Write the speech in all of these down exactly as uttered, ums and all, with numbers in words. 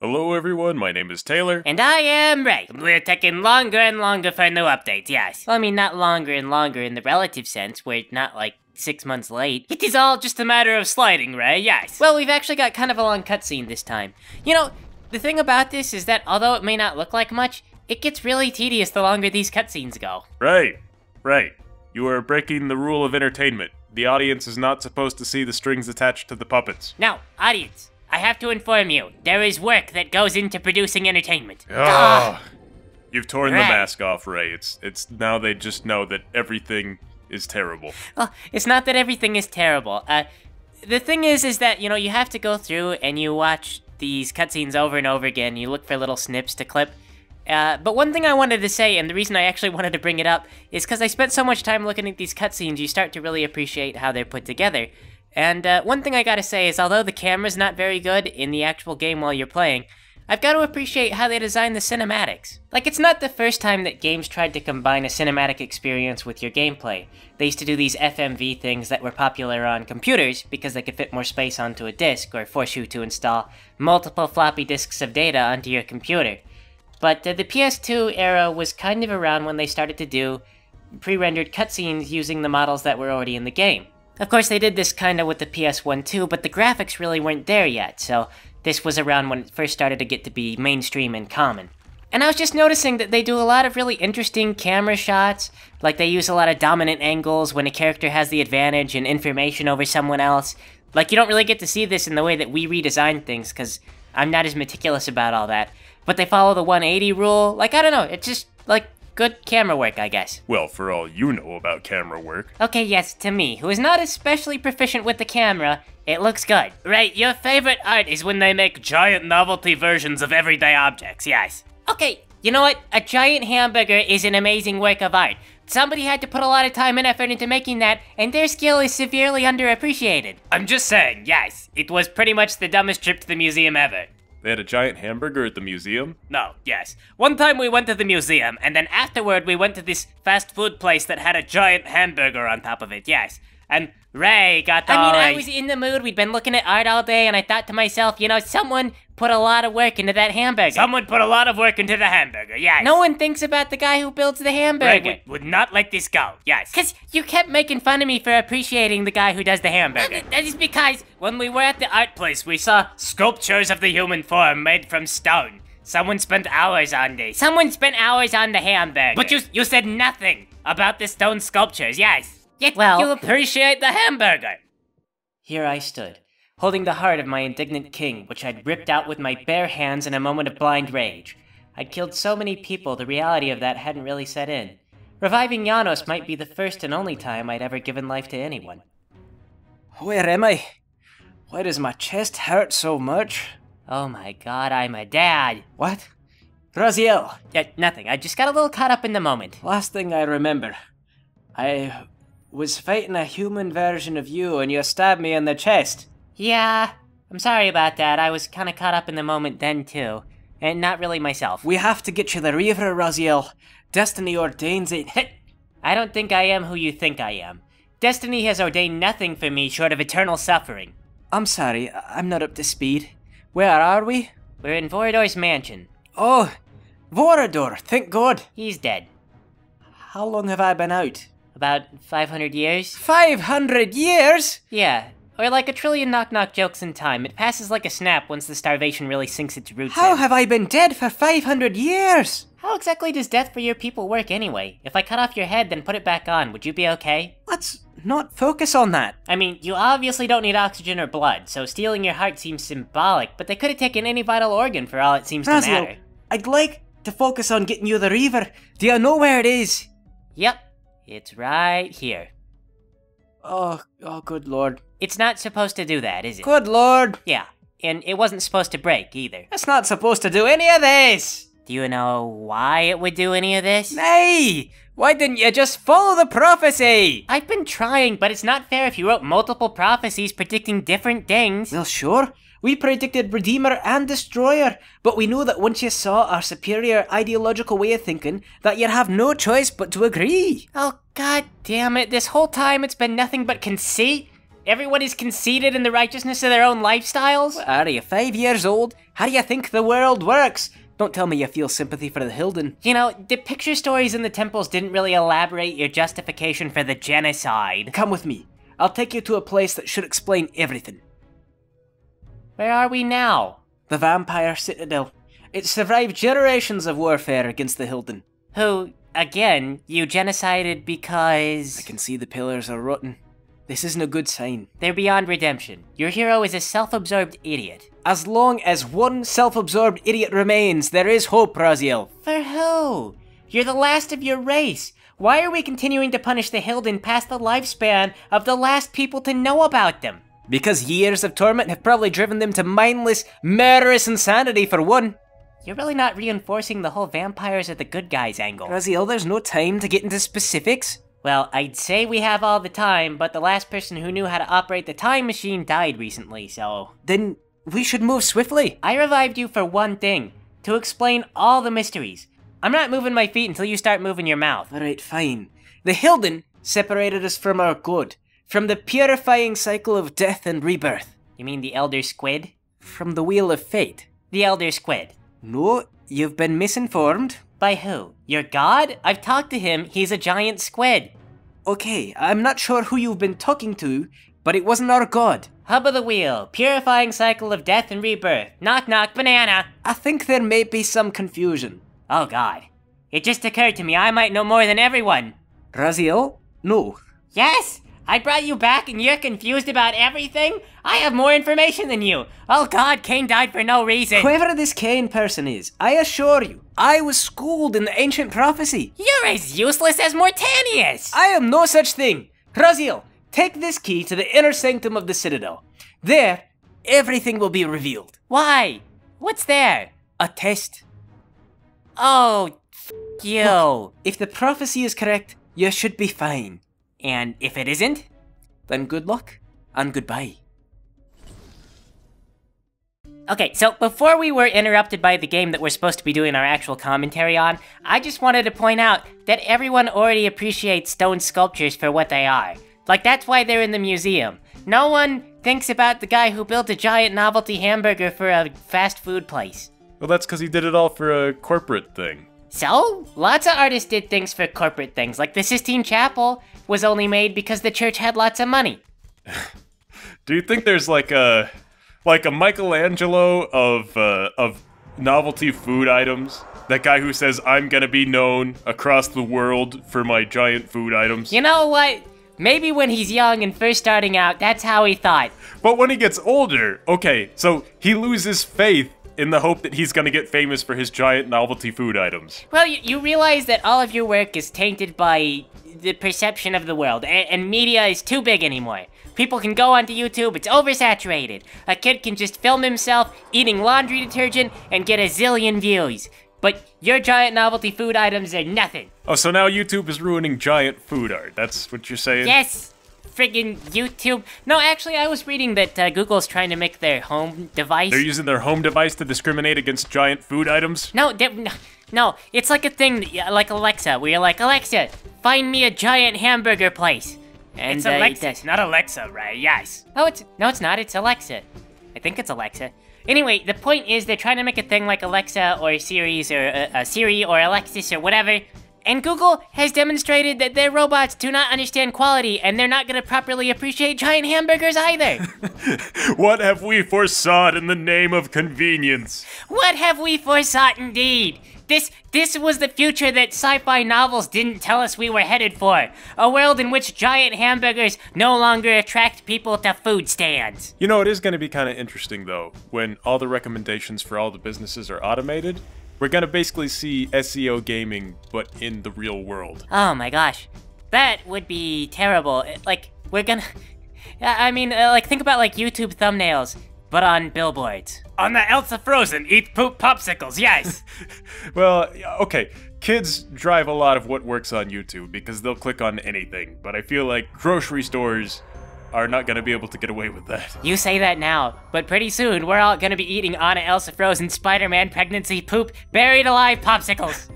Hello everyone, my name is Taylor. And I am Ray. We're taking longer and longer for new updates, yes. Well, I mean, not longer and longer in the relative sense, we're not like six months late. It is all just a matter of sliding, Ray, yes. Well, we've actually got kind of a long cutscene this time. You know, the thing about this is that although it may not look like much, it gets really tedious the longer these cutscenes go. Right, right. You are breaking the rule of entertainment. The audience is not supposed to see the strings attached to the puppets. Now, audience. I have to inform you, there is work that goes into producing entertainment. Oh, ah. You've torn Ray. The mask off, Ray. It's it's now they just know that everything is terrible. Well, it's not that everything is terrible. Uh, the thing is, is that, you know, you have to go through and you watch these cutscenes over and over again. You look for little snips to clip. Uh, but one thing I wanted to say, and the reason I actually wanted to bring it up, is because I spent so much time looking at these cutscenes, you start to really appreciate how they're put together. And uh, one thing I gotta say is, although the camera's not very good in the actual game while you're playing, I've got to appreciate how they design the cinematics. Like, it's not the first time that games tried to combine a cinematic experience with your gameplay. They used to do these F M V things that were popular on computers because they could fit more space onto a disk or force you to install multiple floppy disks of data onto your computer. But uh, the P S two era was kind of around when they started to do pre-rendered cutscenes using the models that were already in the game. Of course, they did this kinda with the P S one too, but the graphics really weren't there yet, so this was around when it first started to get to be mainstream and common. And I was just noticing that they do a lot of really interesting camera shots, like they use a lot of dominant angles when a character has the advantage and information over someone else. Like, you don't really get to see this in the way that we redesign things, because I'm not as meticulous about all that. But they follow the one eighty rule. Like, I don't know, it's just, like, good camera work, I guess. Well, for all you know about camera work. Okay, yes, to me, who is not especially proficient with the camera, it looks good. Right, your favorite art is when they make giant novelty versions of everyday objects, yes. Okay, you know what? A giant hamburger is an amazing work of art. Somebody had to put a lot of time and effort into making that, and their skill is severely underappreciated. I'm just saying, yes, it was pretty much the dumbest trip to the museum ever. They had a giant hamburger at the museum? No, yes. One time we went to the museum, and then afterward we went to this fast food place that had a giant hamburger on top of it, yes. And Ray got all... I mean, I was in the mood, we'd been looking at art all day, and I thought to myself, you know, someone put a lot of work into that hamburger. Someone put a lot of work into the hamburger, yes. No one thinks about the guy who builds the hamburger. Ray would, would not let this go, yes. Because you kept making fun of me for appreciating the guy who does the hamburger. That is because when we were at the art place, we saw sculptures of the human form made from stone. Someone spent hours on these. Someone spent hours on the hamburger. But you, you said nothing about the stone sculptures, yes. Yet well, you'll appreciate the hamburger! Here I stood, holding the heart of my indignant king, which I'd ripped out with my bare hands in a moment of blind rage. I'd killed so many people, the reality of that hadn't really set in. Reviving Janos might be the first and only time I'd ever given life to anyone. Where am I? Why does my chest hurt so much? Oh my god, I'm a dad! What? Raziel! Uh, nothing, I just got a little caught up in the moment. Last thing I remember, I... was fighting a human version of you and you stabbed me in the chest. Yeah, I'm sorry about that. I was kind of caught up in the moment then too. And not really myself. We have to get you the Reaver, Raziel. Destiny ordains it. I don't think I am who you think I am. Destiny has ordained nothing for me short of eternal suffering. I'm sorry, I'm not up to speed. Where are we? We're in Vorador's mansion. Oh, Vorador, thank God. He's dead. How long have I been out? About five hundred years. five hundred years?! Yeah. Or like a trillion knock-knock jokes in time. It passes like a snap once the starvation really sinks its roots in. How have I been dead for five hundred years?! How exactly does death for your people work anyway? If I cut off your head, then put it back on, would you be okay? Let's not focus on that. I mean, you obviously don't need oxygen or blood, so stealing your heart seems symbolic, but they could have taken any vital organ for all it seems Raziel, to matter. I'd like to focus on getting you the Reaver. Do you know where it is? Yep. It's right here. Oh, oh, good lord. It's not supposed to do that, is it? Good lord! Yeah, and it wasn't supposed to break, either. It's not supposed to do any of this! Do you know why it would do any of this? Nay! Why didn't you just follow the prophecy? I've been trying, but it's not fair if you wrote multiple prophecies predicting different things. Well, sure. We predicted Redeemer and Destroyer, but we knew that once you saw our superior ideological way of thinking, that you'd have no choice but to agree. Oh, god damn it, this whole time it's been nothing but conceit Everyone is conceited in the righteousness of their own lifestyles? What are you, five years old? How do you think the world works? Don't tell me you feel sympathy for the Hilden. You know, the picture stories in the temples didn't really elaborate your justification for the genocide. Come with me. I'll take you to a place that should explain everything. Where are we now? The Vampire Citadel. It survived generations of warfare against the Hilden. Who, again, you genocided because... I can see the pillars are rotten. This isn't a good sign. They're beyond redemption. Your hero is a self-absorbed idiot. As long as one self-absorbed idiot remains, there is hope, Raziel. For who? You're the last of your race. Why are we continuing to punish the Hilden past the lifespan of the last people to know about them? Because years of torment have probably driven them to mindless, murderous insanity for one. You're really not reinforcing the whole vampires are the good guys angle. Raziel, there's no time to get into specifics. Well, I'd say we have all the time, but the last person who knew how to operate the time machine died recently, so... Then we should move swiftly. I revived you for one thing, to explain all the mysteries. I'm not moving my feet until you start moving your mouth. Alright, fine. The Hilden separated us from our good, from the purifying cycle of death and rebirth. You mean the Elder Squid? From the Wheel of Fate. The Elder Squid. No, you've been misinformed. By who? Your god? I've talked to him, he's a giant squid. Okay, I'm not sure who you've been talking to, but it wasn't our god. Hub of the wheel, purifying cycle of death and rebirth, knock knock banana. I think there may be some confusion. Oh god, it just occurred to me I might know more than everyone. Raziel? No. Yes? I brought you back and you're confused about everything? I have more information than you! Oh god, Kain died for no reason! Whoever this Kain person is, I assure you, I was schooled in the ancient prophecy! You're as useless as Mortanius! I am no such thing! Raziel, take this key to the inner sanctum of the Citadel. There, everything will be revealed. Why? What's there? A test. Oh, f*** you. Look, if the prophecy is correct, you should be fine. And if it isn't, then good luck and goodbye. Okay, so before we were interrupted by the game that we're supposed to be doing our actual commentary on, I just wanted to point out that everyone already appreciates stone sculptures for what they are. Like, that's why they're in the museum. No one thinks about the guy who built a giant novelty hamburger for a fast food place. Well, that's because he did it all for a corporate thing. So, lots of artists did things for corporate things, like the Sistine Chapel was only made because the church had lots of money. Do you think there's like a, like a Michelangelo of uh, of novelty food items? That guy who says, I'm gonna be known across the world for my giant food items? You know what? Maybe when he's young and first starting out, that's how he thought. But when he gets older, okay, so he loses faith in the hope that he's gonna get famous for his giant novelty food items. Well, you, you realize that all of your work is tainted by the perception of the world, and, and media is too big anymore. People can go onto YouTube, it's oversaturated. A kid can just film himself eating laundry detergent and get a zillion views. But your giant novelty food items are nothing. Oh, so now YouTube is ruining giant food art. That's what you're saying? Yes. Friggin' YouTube. No, actually, I was reading that uh, Google's trying to make their home device. They're using their home device to discriminate against giant food items? No, no, it's like a thing, that, like Alexa, where you're like, Alexa, find me a giant hamburger place. And, it's uh, Alexa, it not Alexa, right? Yes. Oh, it's, no, it's not, it's Alexa. I think it's Alexa. Anyway, the point is they're trying to make a thing like Alexa or Siri's or uh, uh, Siri or Alexis or whatever. And Google has demonstrated that their robots do not understand quality, and they're not going to properly appreciate giant hamburgers either. What have we forsought in the name of convenience? What have we forsought indeed? This this was the future that sci-fi novels didn't tell us we were headed for. A world in which giant hamburgers no longer attract people to food stands. You know, it is going to be kind of interesting, though, when all the recommendations for all the businesses are automated. We're gonna basically see S E O gaming, but in the real world. Oh my gosh, that would be terrible. Like, we're gonna, I mean, uh, like, think about like YouTube thumbnails, but on billboards. On the Elsa Frozen, eat poop popsicles, yes! Well, okay, kids drive a lot of what works on YouTube because they'll click on anything, but I feel like grocery stores are not gonna be able to get away with that. You say that now, but pretty soon we're all gonna be eating Anna Elsa Frozen Spider-Man pregnancy poop buried alive popsicles.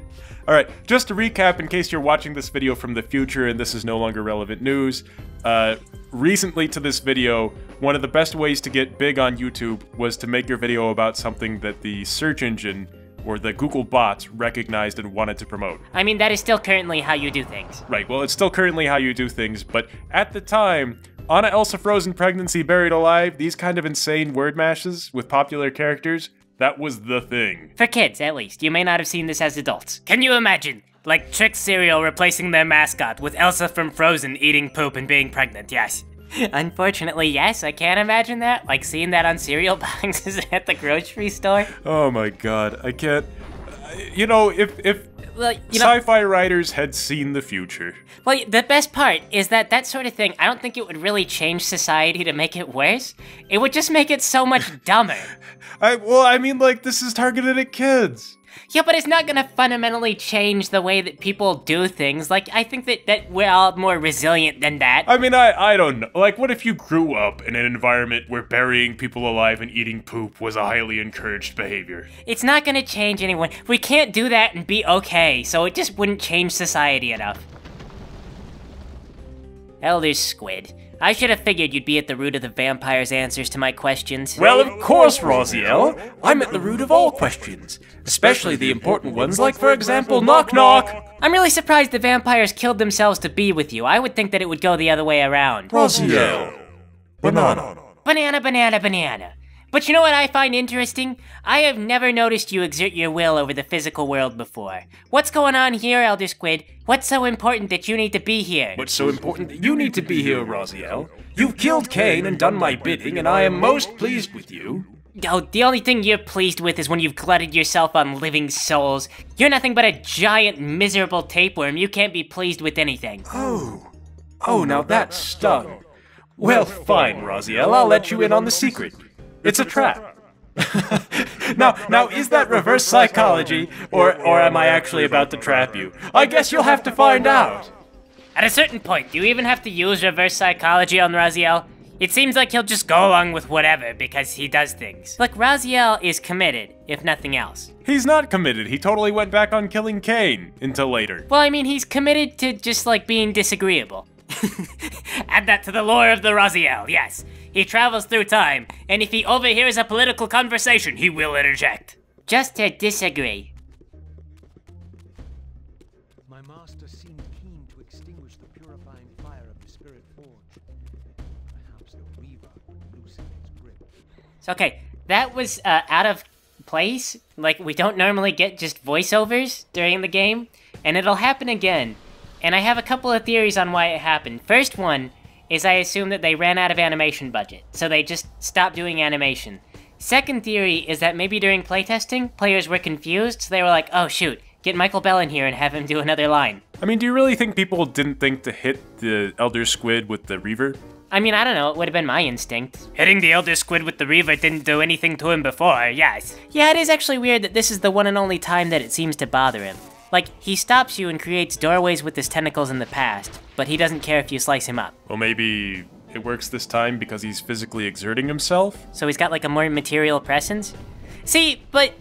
Alright, just to recap, in case you're watching this video from the future and this is no longer relevant news, uh, recently to this video, one of the best ways to get big on YouTube was to make your video about something that the search engine or the Google bots recognized and wanted to promote. I mean, that is still currently how you do things. Right, well, it's still currently how you do things, but at the time, Anna Elsa Frozen Pregnancy Buried Alive, these kind of insane word mashes with popular characters, that was the thing. For kids, at least. You may not have seen this as adults. Can you imagine? Like Trix cereal replacing their mascot with Elsa from Frozen eating poop and being pregnant, yes. Unfortunately, yes, I can't imagine that. Like seeing that on cereal boxes at the grocery store. Oh my god, I can't. You know, if if well, you know, sci-fi writers had seen the future. Well, the best part is that that sort of thing, I don't think it would really change society to make it worse. It would just make it so much dumber. I well, I mean, like, this is targeted at kids. Yeah, but it's not gonna fundamentally change the way that people do things. Like, I think that, that we're all more resilient than that. I mean, I, I don't know. Like, what if you grew up in an environment where burying people alive and eating poop was a highly encouraged behavior? It's not gonna change anyone. We can't do that and be okay, so it just wouldn't change society enough. Elder Squid. I should have figured you'd be at the root of the vampire's answers to my questions. Well, of course, Raziel. I'm at the root of all questions, especially the important ones, like, for example, knock knock. I'm really surprised the vampires killed themselves to be with you. I would think that it would go the other way around. Raziel. Banana. Banana, banana, banana. But you know what I find interesting? I have never noticed you exert your will over the physical world before. What's going on here, Elder Squid? What's so important that you need to be here? What's so important that you need to be here, Raziel? You've killed Kain and done my bidding, and I am most pleased with you. Oh, the only thing you're pleased with is when you've glutted yourself on living souls. You're nothing but a giant, miserable tapeworm. You can't be pleased with anything. Oh. Oh, now that stung. Well, fine, Raziel. I'll let you in on the secret. It's a trap. now, now is that reverse psychology, or, or am I actually about to trap you? I guess you'll have to find out. At a certain point, do you even have to use reverse psychology on Raziel? It seems like he'll just go along with whatever because he does things. Look, Raziel is committed, if nothing else. He's not committed. He totally went back on killing Kain until later. Well, I mean, he's committed to just, like, being disagreeable. Add that to the lore of the Raziel, yes. He travels through time, and if he overhears a political conversation, he will interject. Just to disagree. My master seemed keen to extinguish the purifying fire of the Spirit Forge. Perhaps the Reaver would loosen its grip. So, okay, that was uh, out of place. Like, we don't normally get just voiceovers during the game, and it'll happen again. And I have a couple of theories on why it happened. First one is I assume that they ran out of animation budget, so they just stopped doing animation. Second theory is that maybe during playtesting, players were confused, so they were like, oh shoot, get Michael Bell in here and have him do another line. I mean, do you really think people didn't think to hit the Elder Squid with the Reaver? I mean, I don't know, it would have been my instinct. Hitting the Elder Squid with the Reaver didn't do anything to him before, yes. Yeah, it is actually weird that this is the one and only time that it seems to bother him. Like, he stops you and creates doorways with his tentacles in the past, but he doesn't care if you slice him up. Well, maybe it works this time because he's physically exerting himself? So he's got, like, a more material presence? See, but,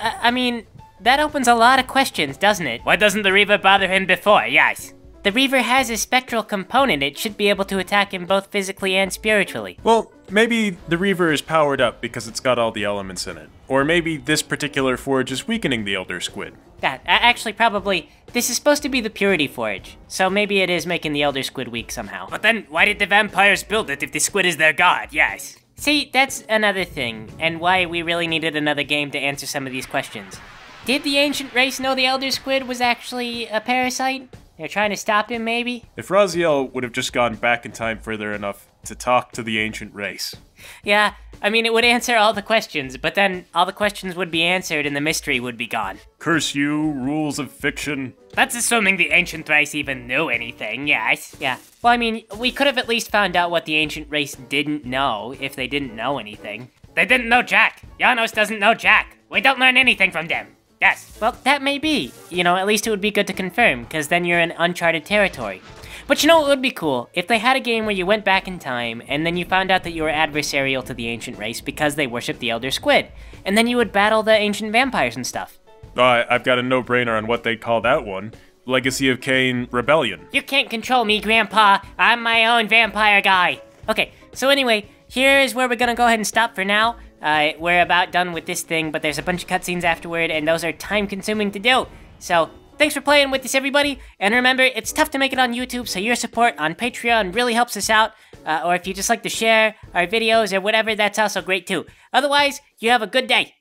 uh, I mean, that opens a lot of questions, doesn't it? Why doesn't the Reaver bother him before? Yes. The Reaver has a spectral component. It should be able to attack him both physically and spiritually. Well, maybe the Reaver is powered up because it's got all the elements in it. Or maybe this particular forge is weakening the Elder Squid. That, actually, probably, this is supposed to be the Purity Forge. So maybe it is making the Elder Squid weak somehow. But then, why did the vampires build it if the squid is their god? Yes. See, that's another thing, and why we really needed another game to answer some of these questions. Did the ancient race know the Elder Squid was actually a parasite? They're trying to stop him, maybe? If Raziel would have just gone back in time further enough to talk to the ancient race. Yeah, I mean, it would answer all the questions, but then all the questions would be answered and the mystery would be gone. Curse you, rules of fiction. That's assuming the ancient race even knew anything, yes. Yeah, well, I mean, we could have at least found out what the ancient race didn't know if they didn't know anything. They didn't know Jack. Janos doesn't know Jack. We don't learn anything from them. Yes. Well, that may be. You know, at least it would be good to confirm, because then you're in uncharted territory. But you know what would be cool? If they had a game where you went back in time, and then you found out that you were adversarial to the ancient race because they worship the Elder Squid. And then you would battle the ancient vampires and stuff. Uh, I've got a no-brainer on what they call that one. Legacy of Kain Rebellion. You can't control me, Grandpa. I'm my own vampire guy. Okay, so anyway, here's where we're gonna go ahead and stop for now. Uh, we're about done with this thing, but there's a bunch of cutscenes afterward, and those are time-consuming to do. So, thanks for playing with us, everybody. And remember, it's tough to make it on YouTube, so your support on Patreon really helps us out. Uh, or if you just like to share our videos or whatever, that's also great, too. Otherwise, you have a good day.